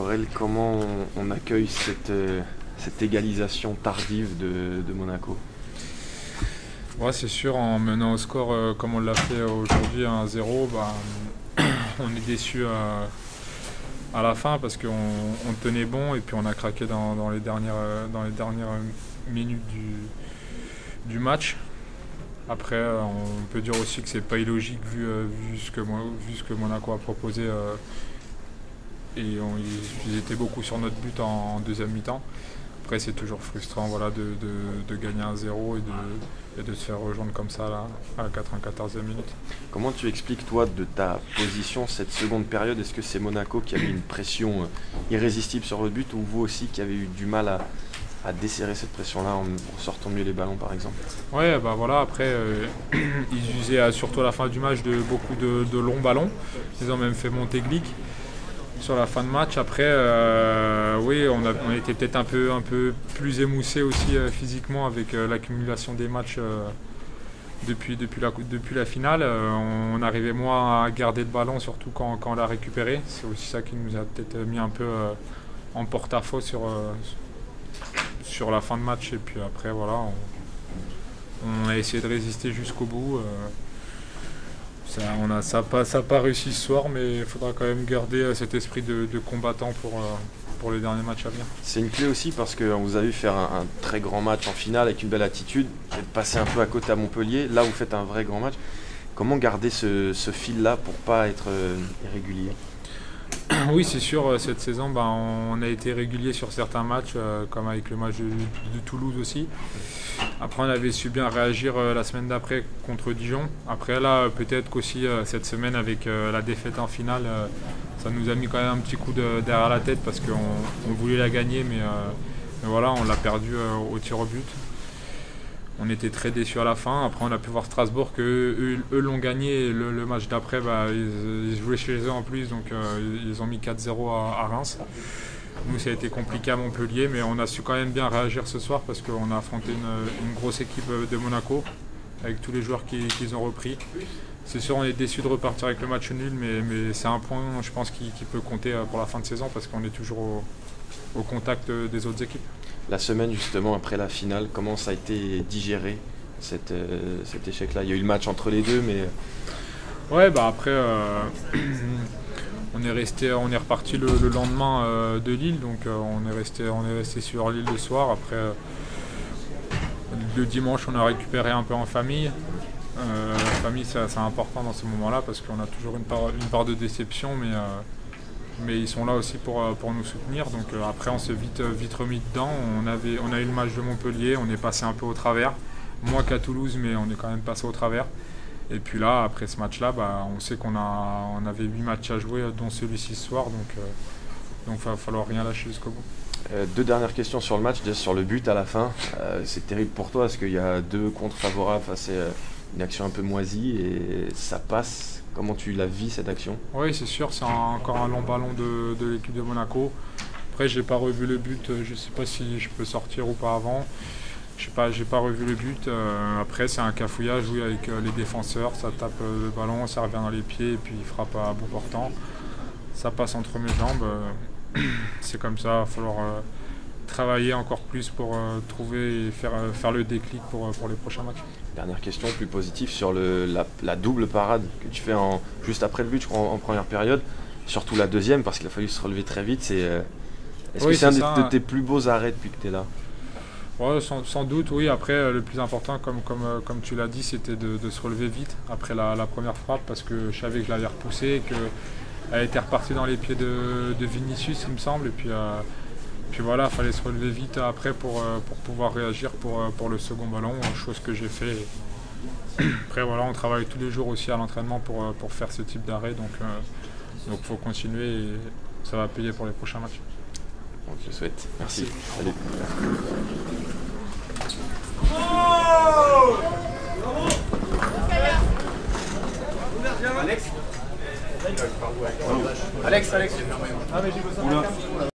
Marc-Aurèle, comment on accueille cette égalisation tardive de Monaco? Ouais, c'est sûr, en menant au score comme on l'a fait aujourd'hui 1-0, bah, on est déçu à la fin parce qu'on tenait bon et puis on a craqué dans les dernières minutes du match. Après, on peut dire aussi que c'est pas illogique vu ce que Monaco a proposé. Ils étaient beaucoup sur notre but en deuxième mi-temps. Après, c'est toujours frustrant, voilà, de gagner 1-0 et de se faire rejoindre comme ça là, à la 94e minute. Comment tu expliques, toi, de ta position cette seconde période? Est-ce que c'est Monaco qui a mis une pression irrésistible sur votre but ou vous aussi qui avez eu du mal à desserrer cette pression-là en sortant mieux les ballons, par exemple? Ouais, bah voilà, après, ils usaient surtout à la fin du match de beaucoup de longs ballons. Ils ont même fait monter Glik sur la fin de match. Après, oui, on était peut-être un peu plus émoussé aussi physiquement avec l'accumulation des matchs depuis la finale. On arrivait moins à garder le ballon, surtout quand on l'a récupéré. C'est aussi ça qui nous a peut-être mis un peu en porte-à-faux sur la fin de match. Et puis après, voilà, on a essayé de résister jusqu'au bout. Ça n'a pas réussi ce soir, mais il faudra quand même garder cet esprit de combattant pour les derniers matchs à venir. C'est une clé aussi parce qu'on vous a vu faire un très grand match en finale avec une belle attitude, et de passer un peu à côté à Montpellier. Là, vous faites un vrai grand match. Comment garder ce fil-là pour ne pas être irrégulier? Oui, c'est sûr. Cette saison, ben, on a été régulier sur certains matchs, comme avec le match de Toulouse aussi. Après, on avait su bien réagir la semaine d'après contre Dijon. Après, là, peut-être qu'aussi cette semaine, avec la défaite en finale, ça nous a mis quand même un petit coup derrière la tête parce qu'on voulait la gagner, mais voilà, on l'a perdue au tir au but. On était très déçus à la fin. Après, on a pu voir Strasbourg qu'eux l'ont gagné. Et le match d'après, bah, ils jouaient chez eux en plus. Donc, ils ont mis 4-0 à Reims. Nous, ça a été compliqué à Montpellier. Mais on a su quand même bien réagir ce soir parce qu'on a affronté une grosse équipe de Monaco avec tous les joueurs qu'ils ont repris. C'est sûr, on est déçus de repartir avec le match nul. Mais c'est un point, je pense, qui peut compter pour la fin de saison parce qu'on est toujours au contact des autres équipes. La semaine justement après la finale, comment ça a été digéré cet échec-là? Il y a eu le match entre les deux, mais... Ouais, bah après, on est reparti le lendemain de Lille, donc on est resté sur Lille le soir. Après, le dimanche, on a récupéré un peu en famille. Famille, c'est important dans ce moment-là parce qu'on a toujours une part de déception, mais ils sont là aussi pour nous soutenir. Donc après, on s'est vite remis dedans. On a eu le match de Montpellier, on est passé un peu au travers. Moins qu'à Toulouse, mais on est quand même passé au travers. Et puis là, après ce match-là, bah, on sait qu'on avait 8 matchs à jouer, dont celui-ci ce soir. Donc il va falloir rien lâcher jusqu'au bout. Deux dernières questions sur le match, déjà sur le but à la fin. C'est terrible pour toi, parce qu'il y a deux contre-favorables face à une action un peu moisie et ça passe. Comment tu la vis, cette action? Oui, c'est sûr, c'est encore un long ballon de l'équipe de Monaco. Après, je n'ai pas revu le but, je ne sais pas si je peux sortir ou pas avant. Je n'ai pas revu le but. Après, c'est un cafouillage, oui, avec les défenseurs. Ça tape le ballon, ça revient dans les pieds et puis il frappe à bout portant. Ça passe entre mes jambes. C'est comme ça, il va falloir travailler encore plus pour trouver et faire le déclic pour les prochains matchs. Dernière question plus positive sur la double parade que tu fais juste après le but, je crois, en première période, surtout la deuxième parce qu'il a fallu se relever très vite. Est-ce que c'est un de tes plus beaux arrêts depuis que tu es là? Ouais, sans doute, oui. Après, le plus important, comme tu l'as dit, c'était de se relever vite après la première frappe parce que je savais que je l'avais repoussée et qu'elle était repartie dans les pieds de Vinicius, il me semble. Et puis, voilà, il fallait se relever vite après pour pouvoir réagir pour le second ballon, chose que j'ai fait. Après, voilà, on travaille tous les jours aussi à l'entraînement pour faire ce type d'arrêt, donc faut continuer et ça va payer pour les prochains matchs. Donc, je le souhaite. Merci. Salut. Alex. Alex.